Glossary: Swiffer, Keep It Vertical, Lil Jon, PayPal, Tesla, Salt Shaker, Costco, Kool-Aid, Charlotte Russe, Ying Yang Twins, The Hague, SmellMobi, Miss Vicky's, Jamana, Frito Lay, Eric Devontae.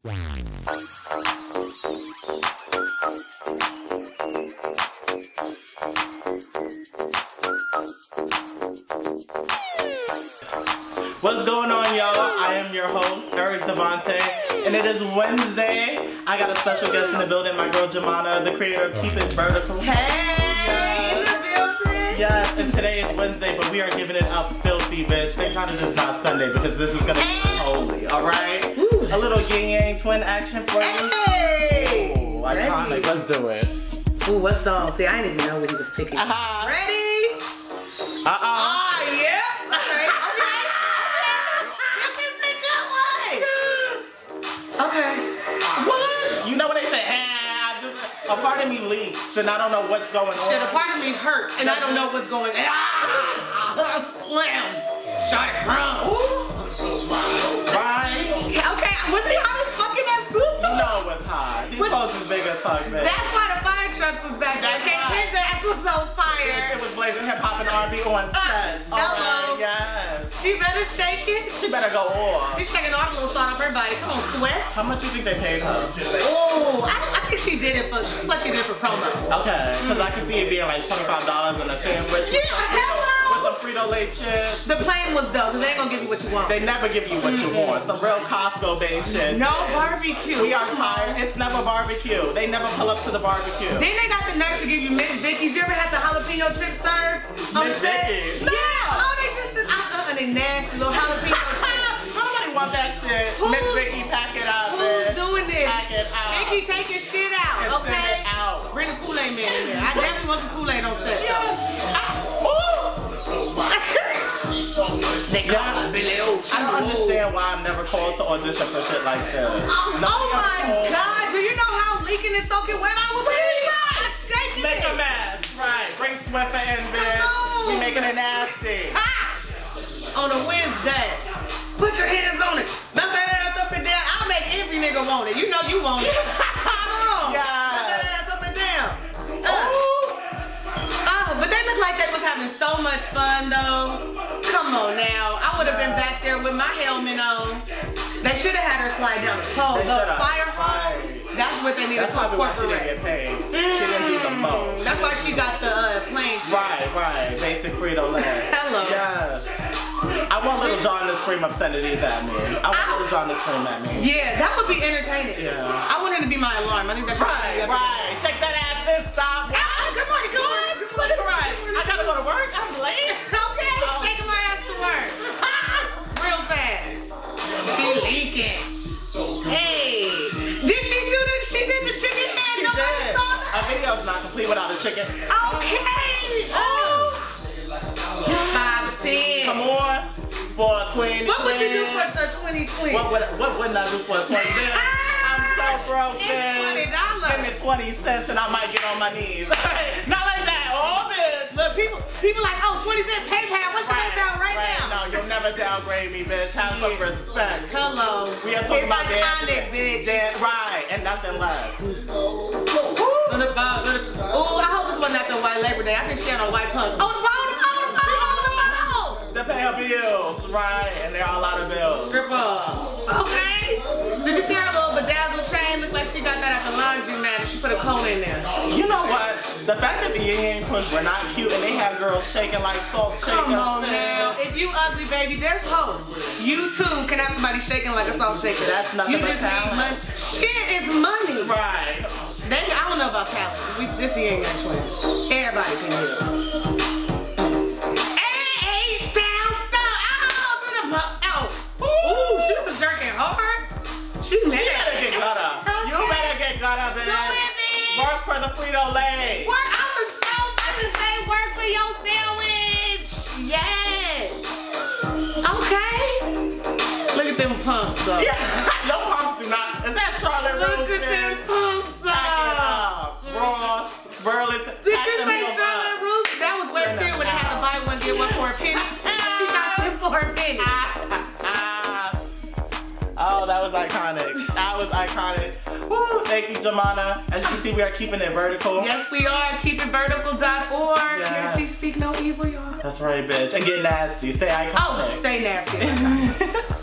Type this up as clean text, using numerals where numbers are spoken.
What's going on, y'all? I am your host, Eric Devontae, and it is Wednesday. I got a special guest in the building, my girl Jamana, the creator of Keep It Vertical. Hey! Yes, and today is Wednesday, but we are giving it up filthy, bitch. Thank God it is not Sunday, because this is gonna be holy, alright? A little Ying Yang Twin action for you. Hey! Ooh, iconic. Let's do it. Ooh, what song? See, I didn't even know what he was picking. Ready? A part of me leaks, and I don't know what's going on. Shit, a part of me hurts, and I don't know what's going on. Slam! Shot it crumb! Right? Okay, was it hot as fucking that soup? No, it was hot. These clothes is big as fuck, man. That's why the fire trucks was back there. That was on fire. Bitch, it was blazing hip-hop and R&B on set. Hello. Yes. She better shake it. She better go off. She's shaking off a little side of her body. Come on, sweat. How much you think they paid her? Oh, I think she did it for, plus she did it for promo. Okay, because I can see it being like $25 and a sandwich. Yeah, hello! With some Frito Lay chips. The plan was dope, because they ain't gonna give you what you want. They never give you what you want. Some real Costco based shit. No barbecue. We are tired. It's never barbecue. They never pull up to the barbecue. Then they got the nerve to give you Miss Vicky's. You ever had the jalapeno chips served? Miss Vicky's? No! Yeah. Oh, they just did. They nasty little jalapeno chips. Nobody want that shit. Miss Vicky, pack it up. Who's doing this? Pack it up. Vicky taking shit out, okay? Out. Bring the Kool-Aid man in here. I definitely want some Kool-Aid on set. I don't understand why I'm never called to audition for shit like this. Oh my God, do you know how leaking and soaking wet I would be? Shaking it. Make a mess, right. Bring Swiffer in, bitch. We making it nasty. On a Wednesday. Put your hands on it. Bump that ass up and down. I'll make every nigga want it. You know you want it. Come on. Bump that ass up and down. Oh, but they looked like they was having so much fun though. Come on now. I would have been back there with my helmet on. They should have had her slide down the pole. The fire hose. That's what they needed to incorporate. That's why she didn't get paid. She didn't do the most. That's why she got the plane. Right. Basic Frito Lay. Hello. Yes. I want Lil Jon to scream obscenities at me. I want Lil Jon to scream at me. Yeah, that would be entertaining. Yeah. I want it to be my alarm. I think that's right. Shake that ass and stop. Oh, good morning, good morning. Right. I gotta go to work. I'm late. Okay. Oh, shaking my ass to work. Real fast. She leaking. Hey. Did she do this? She did the chicken head. Nobody saw that. A video's not complete without the chicken. Okay. Oh. 5 to 10. Come on. For a 20. What would you do for a 20? What wouldn't I do for a 20? I'm so broke, bitch. It's $20. Give me 20 cents and I might get on my knees. Not like that. Oh, bitch. Look, people like, oh, 20 cents PayPal. What's your PayPal right now? No, you'll never downgrade me, bitch. Have some respect. Hello. We are talking about iconic, bitch. Dead right and nothing less. Ooh, I hope this wasn't after White Labor Day. I think she had on white pumps. Oh, to pay her bills, right? And there are a lot of bills. Strip off. Okay. Did you see her little bedazzled chain? Looked like she got that at the laundry mat and she put a cone in there. You know what? The fact that the Ying Yang Twins were not cute and they had girls shaking like salt shakers. Come on now. If you ugly, baby, there's hope. You too can have somebody shaking like a salt shaker. That's nothing but talent. Shit is money. Right. I don't know about talent. This Ying Yang Twins. Everybody can do it. Work for the Frito Lay. Work. I was so about to say work for your sandwich. Yes. Okay. Look at them pumps though. Yeah. No pumps do not. Is that Charlotte Russe? Look at them pumps up. Ross, Burlington. Did you say Charlotte Russe? That was West Hill when I had to buy one, get one for a penny. She got them for a penny. Oh, that was iconic. That was iconic. Woo, thank you, Jamana. As you can see, we are keeping it vertical. Yes, we are. KeepItVertical.org. Yes. Speak no evil, y'all. That's right, bitch. And get nasty. Stay iconic. Oh, stay nasty.